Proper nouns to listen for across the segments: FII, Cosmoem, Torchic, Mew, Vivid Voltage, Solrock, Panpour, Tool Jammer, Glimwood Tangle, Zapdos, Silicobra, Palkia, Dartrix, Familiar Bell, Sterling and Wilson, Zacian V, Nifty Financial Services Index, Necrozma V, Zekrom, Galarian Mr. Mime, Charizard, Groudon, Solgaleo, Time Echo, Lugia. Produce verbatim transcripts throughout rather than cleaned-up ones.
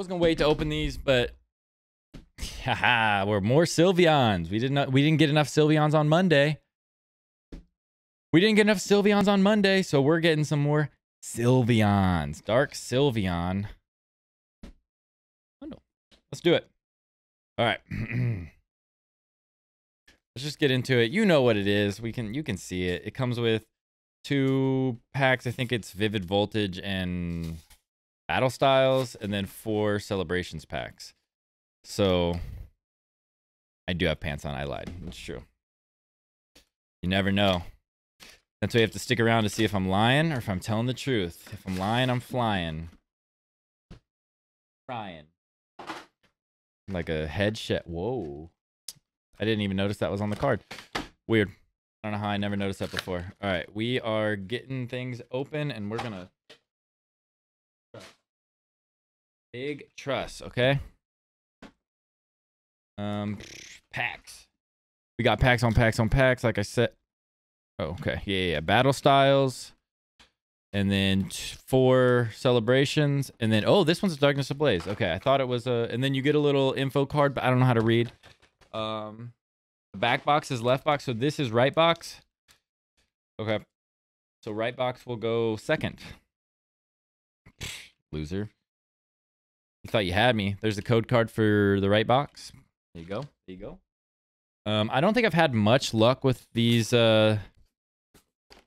was gonna wait to open these, but haha, we're more Sylveons. We didn't we didn't get enough Sylveons on Monday. We didn't get enough Sylveons on Monday, so we're getting some more Sylveons. Dark Sylveon bundle. Let's do it. All right. Let's just get into it. You know what it is. We can you can see it. It comes with two packs. I think it's Vivid Voltage and Battle Styles, and then four Celebrations packs. So I do have pants on. I lied. It's true. You never know. That's why you have to stick around to see if I'm lying or if I'm telling the truth. If I'm lying, I'm flying. Frying. Like a head chef. Whoa. I didn't even notice that was on the card. Weird. I don't know how I never noticed that before. All right. We are getting things open and we're going to. Big truss. Okay. Um, packs. We got packs on packs on packs. Like I said. Oh, okay. Yeah, yeah, yeah. Battle Styles. And then four Celebrations. And then, oh, this one's Darkness Ablaze. Okay, I thought it was a... And then you get a little info card, but I don't know how to read. Um, the back box is left box, so this is right box. Okay. So right box will go second. Loser. You thought you had me. There's the code card for the right box. There you go. There you go. Um, I don't think I've had much luck with these... Uh,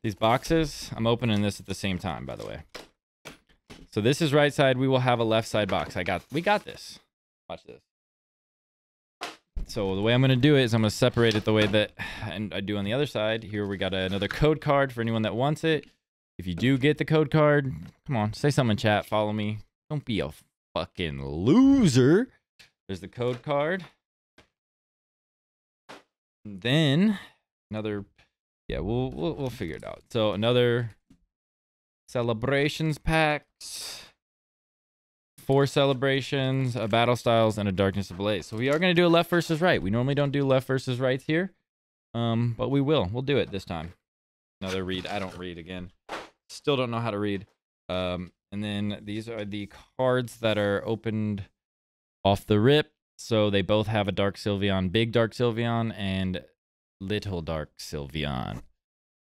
These boxes, I'm opening this at the same time, by the way. So this is right side. We will have a left side box. I got, we got this. Watch this. So the way I'm going to do it is I'm going to separate it the way that I do on the other side. Here we got another code card for anyone that wants it. If you do get the code card, come on, say something in chat. Follow me. Don't be a fucking loser. There's the code card. And then another... Yeah, we'll, we'll we'll figure it out. So another Celebrations packs, four Celebrations, a Battle Styles, and a Darkness Ablaze. So we are gonna do a left versus right. We normally don't do left versus right here, um, but we will. We'll do it this time. Another read. I don't read again. Still don't know how to read. Um, and then these are the cards that are opened off the rip. So they both have a Dark Sylveon, Big Dark Sylveon, and Little Dark Sylveon.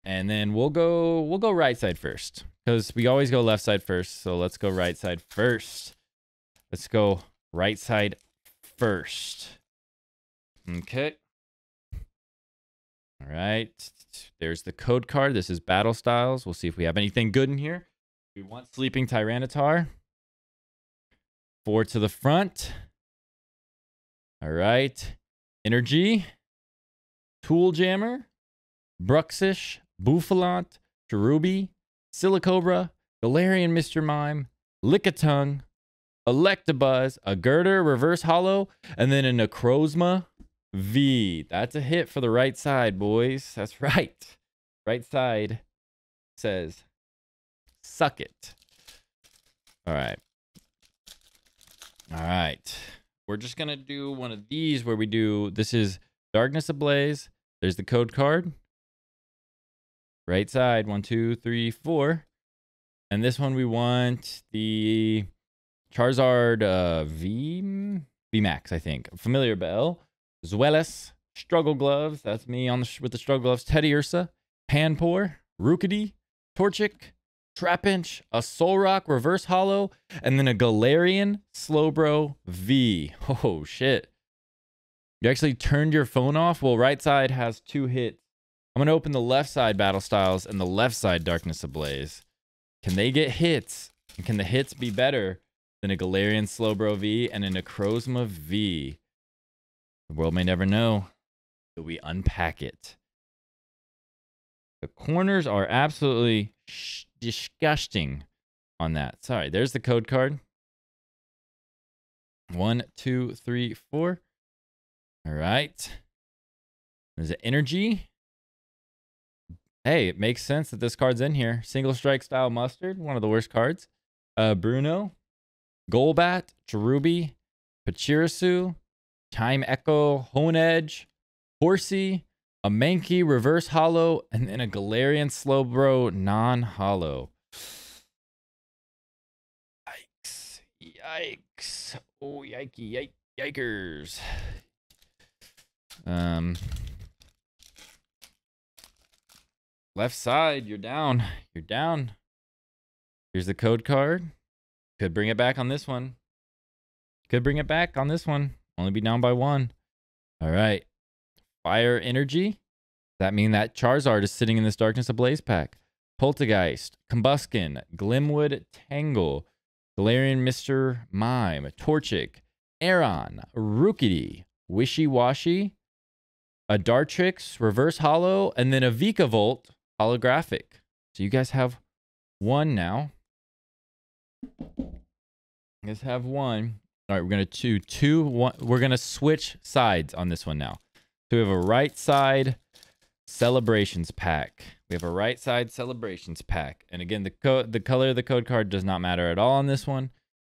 And then we'll go we'll go right side first, because we always go left side first. So let's go right side first. Let's go right side first. Okay. All right. There's the code card. This is Battle Styles. We'll see if we have anything good in here. We want Sleeping Tyranitar. Four to the front. All right. Energy. Tool Jammer, Bruxish, Bouffalant, Cherubi, Silicobra, Galarian Mister Mime, Lickitung, Electabuzz, a Girder, Reverse Hollow, and then a Necrozma V. That's a hit for the right side, boys. That's right. Right side says, suck it. All right. All right. We're just going to do one of these where we do, this is Darkness Ablaze. There's the code card. Right side. One, two, three, four. And this one we want the Charizard uh, V, V Max, I think. Familiar Bell. Zuelas. Struggle Gloves. That's me on the sh with the Struggle Gloves. Teddy Ursa. Panpour. Rookidee. Torchic. Trapinch. A Solrock Reverse Hollow. And then a Galarian Slowbro V. Oh, shit. You actually turned your phone off? Well, right side has two hits. I'm going to open the left side Battle Styles and the left side Darkness Ablaze. Can they get hits? And can the hits be better than a Galarian Slowbro V and a Necrozma V? The world may never know, but we unpack it. The corners are absolutely sh disgusting on that. Sorry, there's the code card. One, two, three, four. All right. There's an energy. Hey, it makes sense that this card's in here. Single Strike Style Mustard, one of the worst cards. Uh, Bruno, Golbat, Cherubi, Pachirisu, Time Echo, Honedge, Horsey, a Mankey, Reverse Hollow, and then a Galarian Slowbro non-hollow. Yikes. Yikes. yikes. Oh, yikey, yike, yikers. Um, left side, you're down. You're down. Here's the code card. Could bring it back on this one. Could bring it back on this one. Only be down by one. All right. Fire energy. That means that Charizard is sitting in this Darkness Ablaze pack. Poltergeist, Combuskin, Glimwood Tangle, Galarian Mister Mime, Torchic, Aeron, Rookidee, Wishy Washy, a Dartrix, Reverse Holo, and then a Vikavolt Holographic. So you guys have one now. You guys have one. All right, we're gonna do two, one. We're gonna switch sides on this one now. So we have a right side Celebrations pack. We have a right side Celebrations pack. And again, the code, the color of the code card does not matter at all on this one.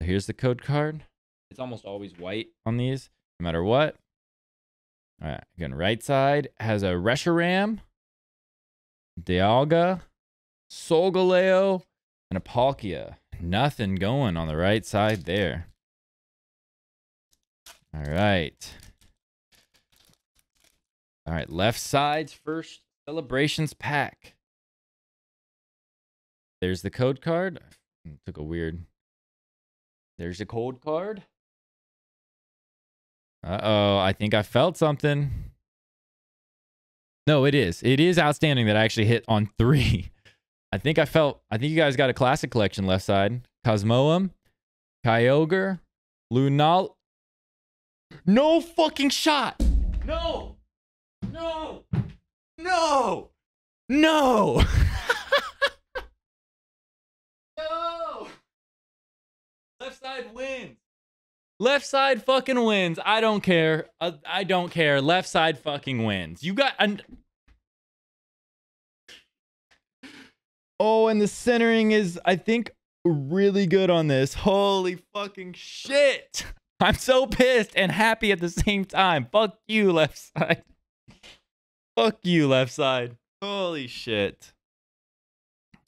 So here's the code card. It's almost always white on these, no matter what. All right, again, right side has a Reshiram, Dialga, Solgaleo, and a Palkia. Nothing going on the right side there. All right. All right, left side's first Celebrations pack. There's the code card. It took a weird. There's the code card. Uh-oh, I think I felt something. No, it is. It is outstanding that I actually hit on three. I think I felt, I think you guys got a classic collection left side. Cosmoem, Kyogre, Lunala. No fucking shot. No. No! No! No! No! Left side wins. Left side fucking wins. I don't care. I, I don't care. Left side fucking wins. You got... I'm... Oh, and the centering is, I think, really good on this. Holy fucking shit! I'm so pissed and happy at the same time. Fuck you, left side. Fuck you, left side. Holy shit.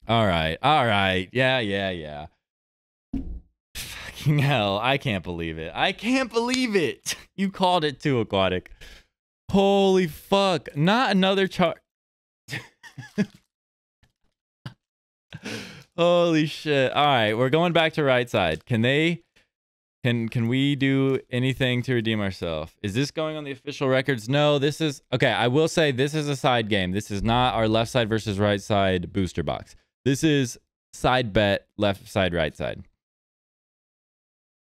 All right. All right. Yeah, yeah, yeah. Fucking hell. I can't believe it. I can't believe it. You called it too, Aquatic. Holy fuck. Not another char. Holy shit. All right. We're going back to right side. Can they... Can can we do anything to redeem ourselves? Is this going on the official records? No, this is... Okay, I will say this is a side game. This is not our left side versus right side booster box. This is side bet, left side, right side.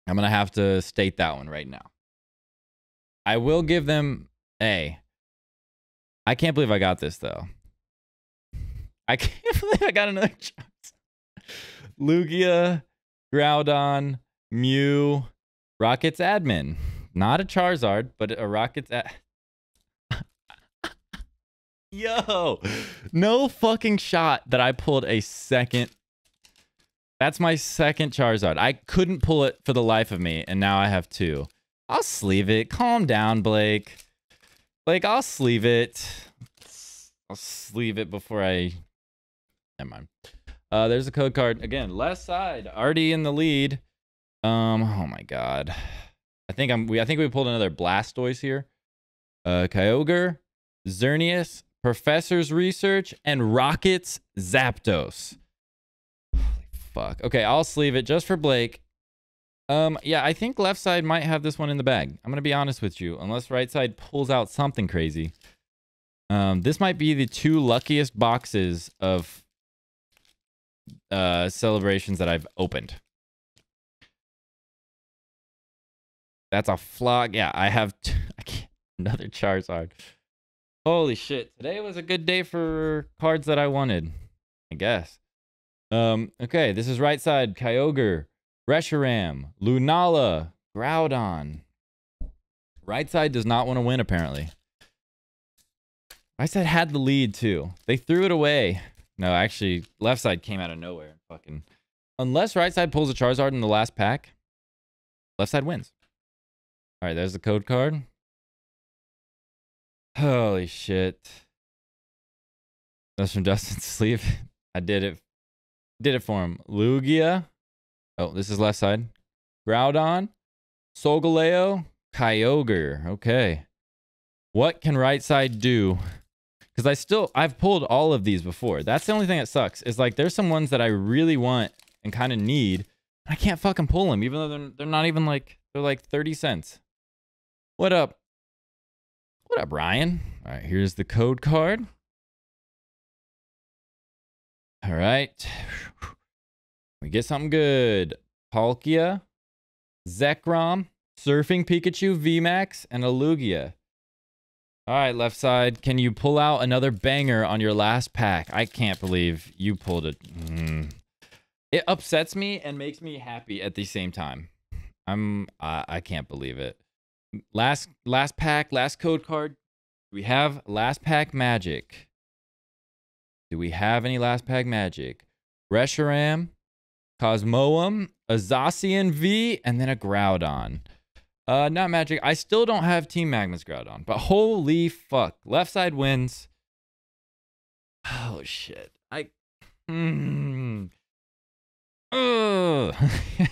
I'm going to have to state that one right now. I will give them A. I can't believe I got this, though. I can't believe I got another chance. Lugia, Groudon, Mew, Rockets Admin. Not a Charizard, but a Rockets Ad... Yo! No fucking shot that I pulled a second. That's my second Charizard. I couldn't pull it for the life of me, and now I have two. I'll sleeve it. Calm down, Blake. Blake, I'll sleeve it. I'll sleeve it before I... Never mind. Uh, there's the code card. Again, left side. Already in the lead. Um, oh my god. I think I'm we I think we pulled another Blastoise here. Uh Kyogre, Xerneas, Professor's Research, and Rockets Zapdos. Holy fuck. Okay, I'll sleeve it just for Blake. Um, yeah, I think left side might have this one in the bag. I'm gonna be honest with you, unless right side pulls out something crazy. Um, this might be the two luckiest boxes of uh Celebrations that I've opened. That's a flog. Yeah, I have t I can't, another Charizard. Holy shit. Today was a good day for cards that I wanted, I guess. Um, okay, this is right side. Kyogre, Reshiram, Lunala, Groudon. Right side does not want to win, apparently. Right side had the lead, too. They threw it away. No, actually, left side came out of nowhere. Fucking. Unless right side pulls a Charizard in the last pack, left side wins. All right, there's the code card. Holy shit. That's from Dustin's sleeve. I did it. Did it for him. Lugia. Oh, this is left side. Groudon. Solgaleo, Kyogre. Okay. What can right side do? Because I still, I've pulled all of these before. That's the only thing that sucks. Is like there's some ones that I really want and kind of need. I can't fucking pull them, even though they're, they're not even like, they're like thirty cents. What up? What up, Ryan? All right, here's the code card. All right. We get something good. Palkia, Zekrom, Surfing Pikachu, V max, and a Lugia. All right, left side. Can you pull out another banger on your last pack? I can't believe you pulled it. Mm. It upsets me and makes me happy at the same time. I'm, I, I can't believe it. Last, last pack, last code card. We have last pack magic. Do we have any last pack magic? Reshiram, Cosmoem, a Zacian V, and then a Groudon. Uh, not magic. I still don't have Team Magma's Groudon, but holy fuck. Left side wins. Oh, shit. I... Mm. Ugh.